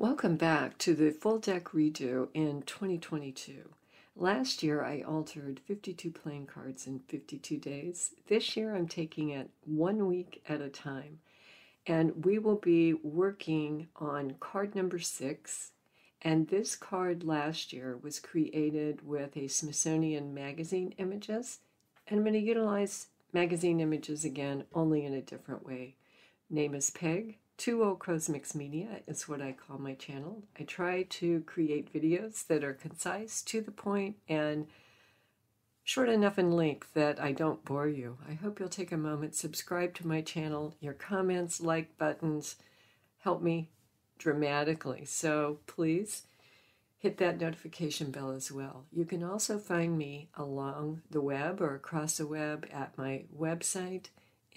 Welcome back to the full deck redo in 2022. Last year I altered 52 playing cards in 52 days. This year I'm taking it 1 week at a time. And we will be working on card number 6. And this card last year was created with a Smithsonian magazine images. And I'm going to utilize magazine images again, only in a different way. Name is Peg. Two Old Crows Mixed Media is what I call my channel. I try to create videos that are concise, to the point, and short enough in length that I don't bore you. I hope you'll take a moment, subscribe to my channel. Your comments, like buttons help me dramatically. So please hit that notification bell as well. You can also find me along the web or across the web at my website,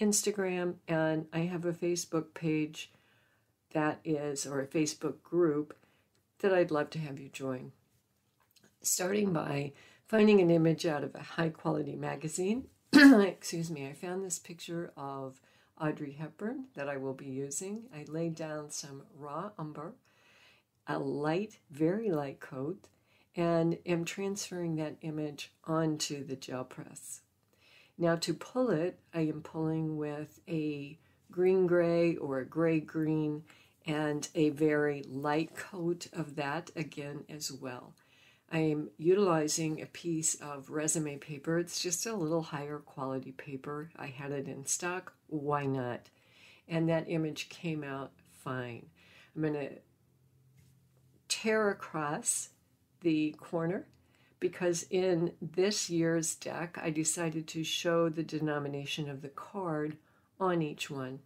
Instagram, and I have a Facebook page that is, or a Facebook group that I'd love to have you join. Starting by finding an image out of a high quality magazine. Excuse me, I found this picture of Audrey Hepburn that I will be using. I laid down some raw umber, a light, very light coat, and am transferring that image onto the gel press. Now to pull it, I am pulling with a green-gray or a gray-green and a very light coat of that again as well. I am utilizing a piece of resume paper. It's just a little higher quality paper. I had it in stock. Why not? And that image came out fine. I'm going to tear across the corner, because in this year's deck, I decided to show the denomination of the card on each one,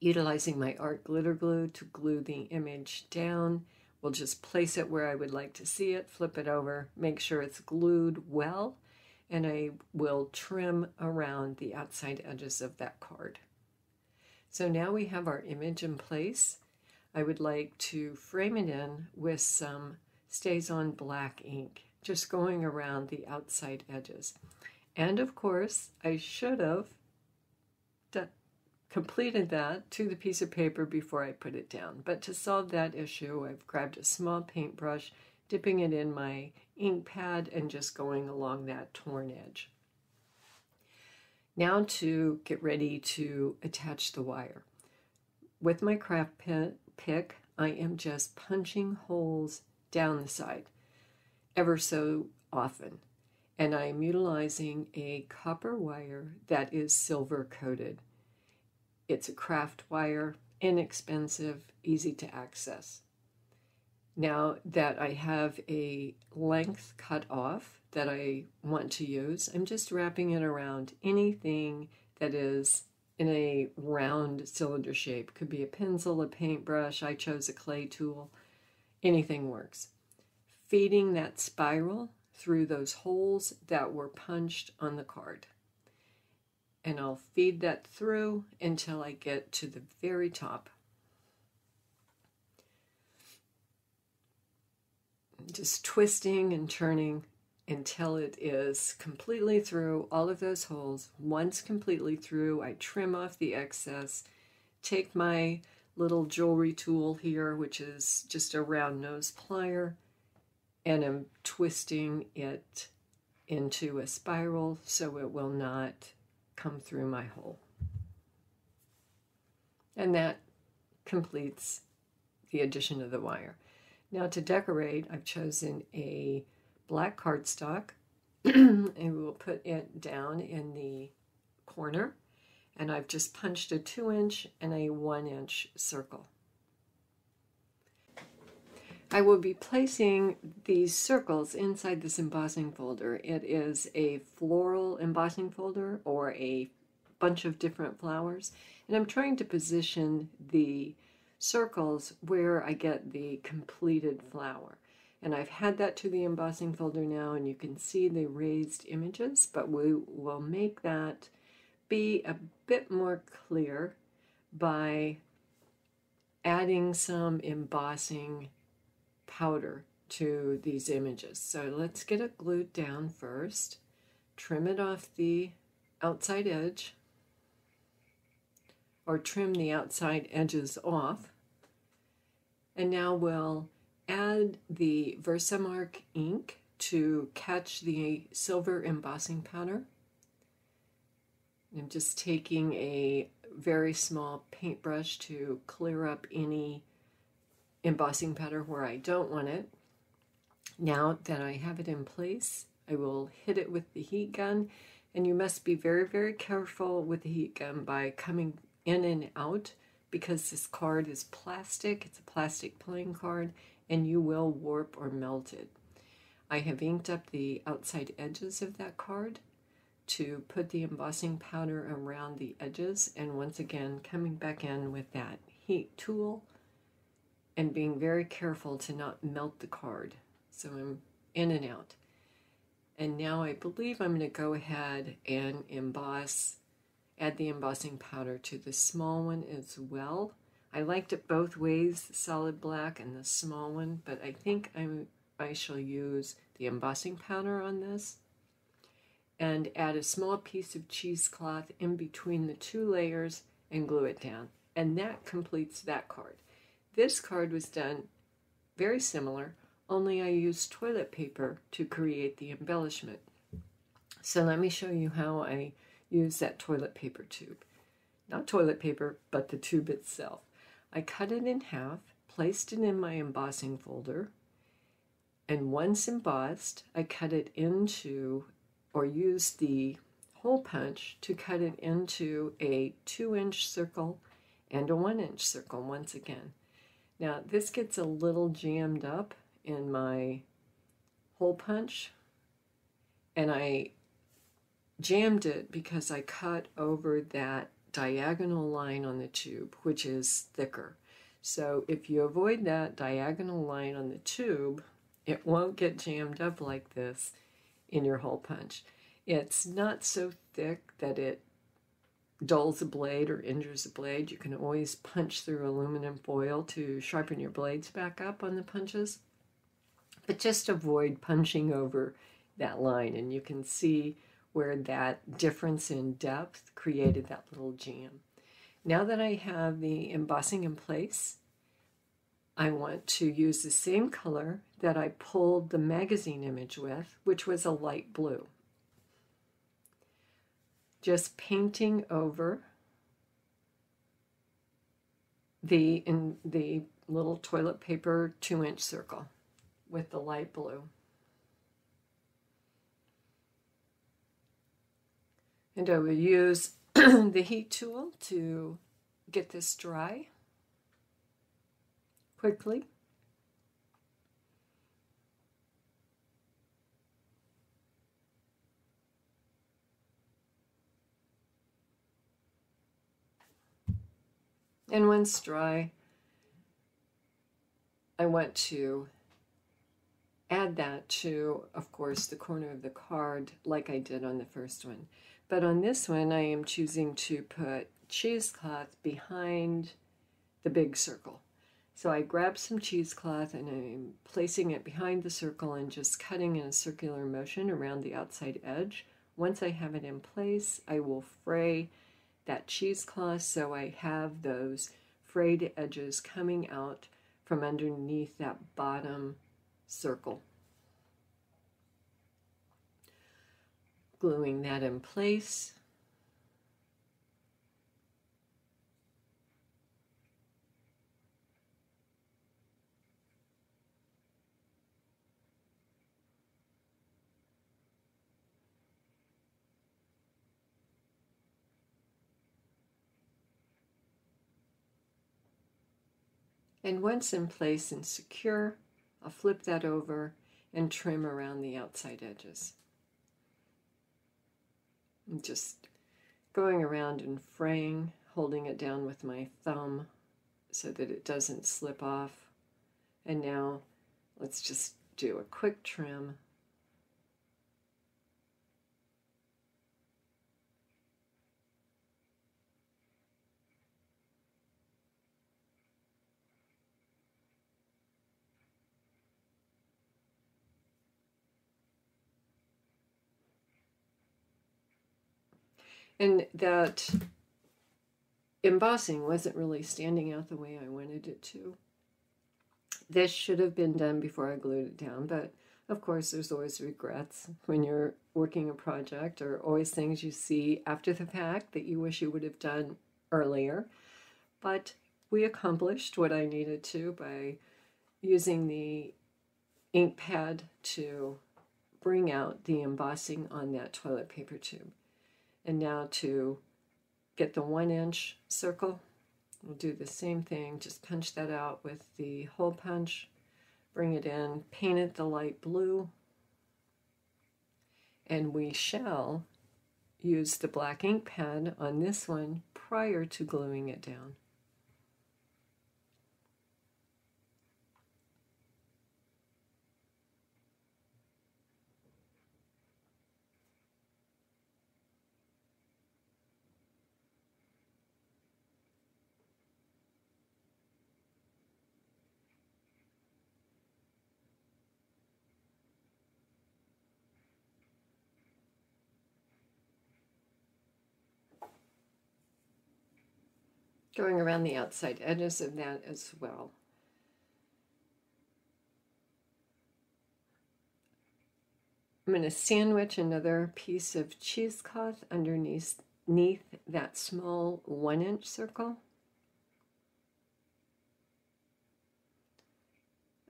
utilizing my art glitter glue to glue the image down. We'll just place it where I would like to see it, flip it over, make sure it's glued well, and I will trim around the outside edges of that card. So now we have our image in place. I would like to frame it in with some StazOn black ink, just going around the outside edges. And of course, I should have completed that to the piece of paper before I put it down. But to solve that issue, I've grabbed a small paintbrush, dipping it in my ink pad and just going along that torn edge. Now to get ready to attach the wire. With my craft pick, I am just punching holes down the side ever so often, and I am utilizing a copper wire that is silver coated. It's a craft wire, inexpensive, easy to access. Now that I have a length cut off that I want to use, I'm just wrapping it around anything that is in a round cylinder shape. Could be a pencil, a paintbrush, I chose a clay tool. Anything works. Feeding that spiral through those holes that were punched on the card. And I'll feed that through until I get to the very top. Just twisting and turning until it is completely through all of those holes. Once completely through, I trim off the excess, take my little jewelry tool here, which is just a round nose plier, and I'm twisting it into a spiral so it will not come through my hole. And that completes the addition of the wire. Now to decorate, I've chosen a black cardstock and we will put it down in the corner. And I've just punched a 2-inch and a 1-inch circle. I will be placing these circles inside this embossing folder. It is a floral embossing folder, or a bunch of different flowers. And I'm trying to position the circles where I get the completed flower. And I've had that to the embossing folder now, and you can see the raised images, but we will make that be a bit more clear by adding some embossing powder to these images. So let's get it glued down first, trim it off the outside edge, or trim the outside edges off, And now we'll add the Versamark ink to catch the silver embossing powder. I'm just taking a very small paintbrush to clear up any embossing powder where I don't want it. Now that I have it in place, I will hit it with the heat gun, and you must be very, very careful with the heat gun by coming in and out, because this card is plastic. It's a plastic playing card, and you will warp or melt it. I have inked up the outside edges of that card to put the embossing powder around the edges, and once again coming back in with that heat tool and being very careful to not melt the card. So I'm in and out. And now I believe I'm going to go ahead and emboss, add the embossing powder to the small one as well. I liked it both ways, the solid black and the small one, but I think I shall use the embossing powder on this and add a small piece of cheesecloth in between the two layers and glue it down. And that completes that card. This card was done very similar, only I used toilet paper to create the embellishment. So let me show you how I use that toilet paper tube. Not toilet paper, but the tube itself. I cut it in half, placed it in my embossing folder, and once embossed, I cut it into, or used the hole punch to cut it into a 2-inch circle and a 1-inch circle once again. Now this gets a little jammed up in my hole punch, and I jammed it because I cut over that diagonal line on the tube, which is thicker. So if you avoid that diagonal line on the tube, it won't get jammed up like this in your hole punch. It's not so thick that it dulls a blade or injures a blade. You can always punch through aluminum foil to sharpen your blades back up on the punches, but just avoid punching over that line, and you can see where that difference in depth created that little jam. Now that I have the embossing in place, I want to use the same color that I pulled the magazine image with, which was a light blue. Just painting over the little toilet paper 2-inch circle with the light blue. And I will use the heat tool to get this dry quickly. And once dry, I want to add that to, of course, the corner of the card like I did on the first one. But on this one, I am choosing to put cheesecloth behind the big circle. So I grab some cheesecloth and I'm placing it behind the circle and just cutting in a circular motion around the outside edge. Once I have it in place, I will fray that cheesecloth so I have those frayed edges coming out from underneath that bottom circle. Gluing that in place. And once in place and secure, I'll flip that over and trim around the outside edges. I'm just going around and fraying, holding it down with my thumb so that it doesn't slip off. And now let's just do a quick trim. And that embossing wasn't really standing out the way I wanted it to. This should have been done before I glued it down, but of course there's always regrets when you're working a project, or always things you see after the fact that you wish you would have done earlier. But we accomplished what I needed to by using the ink pad to bring out the embossing on that toilet paper tube. And now to get the 1-inch circle, we'll do the same thing, just punch that out with the hole punch, bring it in, paint it the light blue, and we shall use the black ink pad on this one prior to gluing it down. Going around the outside edges of that as well. I'm going to sandwich another piece of cheesecloth underneath that small 1-inch circle.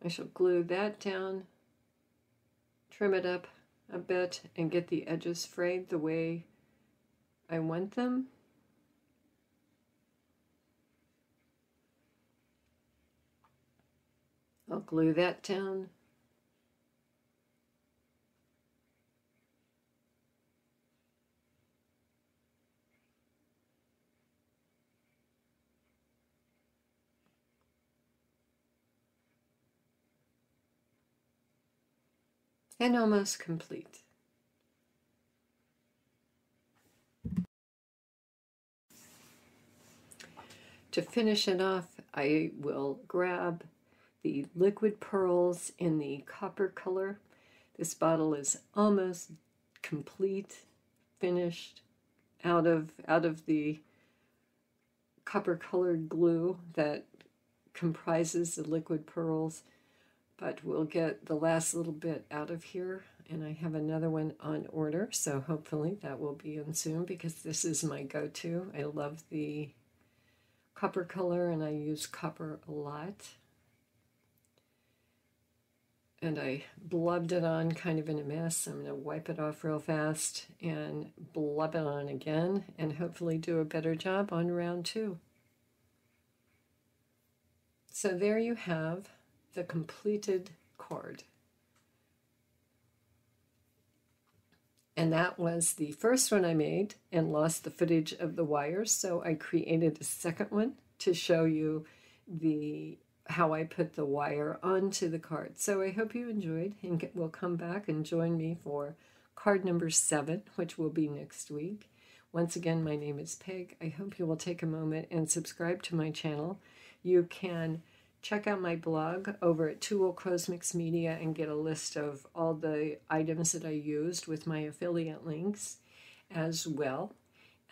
I shall glue that down, trim it up a bit, and get the edges frayed the way I want them. I'll glue that down. And almost complete. To finish it off, I will grab the liquid pearls in the copper color. This bottle is almost complete, finished, out of the copper colored glue that comprises the liquid pearls, but we'll get the last little bit out of here, and I have another one on order, so hopefully that will be in soon, because this is my go-to. I love the copper color and I use copper a lot. And I blubbed it on kind of in a mess. I'm going to wipe it off real fast and blub it on again, and hopefully do a better job on round 2. So there you have the completed cord. And that was the first one I made and lost the footage of the wires, so I created a second one to show you the how I put the wire onto the card. So I hope you enjoyed, and will come back and join me for card number 7, which will be next week. Once again, my name is Peg. I hope you will take a moment and subscribe to my channel. You can check out my blog over at Two Old Crows Mixed Media and get a list of all the items that I used with my affiliate links as well.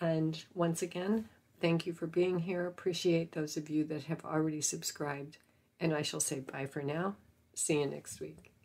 And once again, thank you for being here. Appreciate those of you that have already subscribed. And I shall say bye for now. See you next week.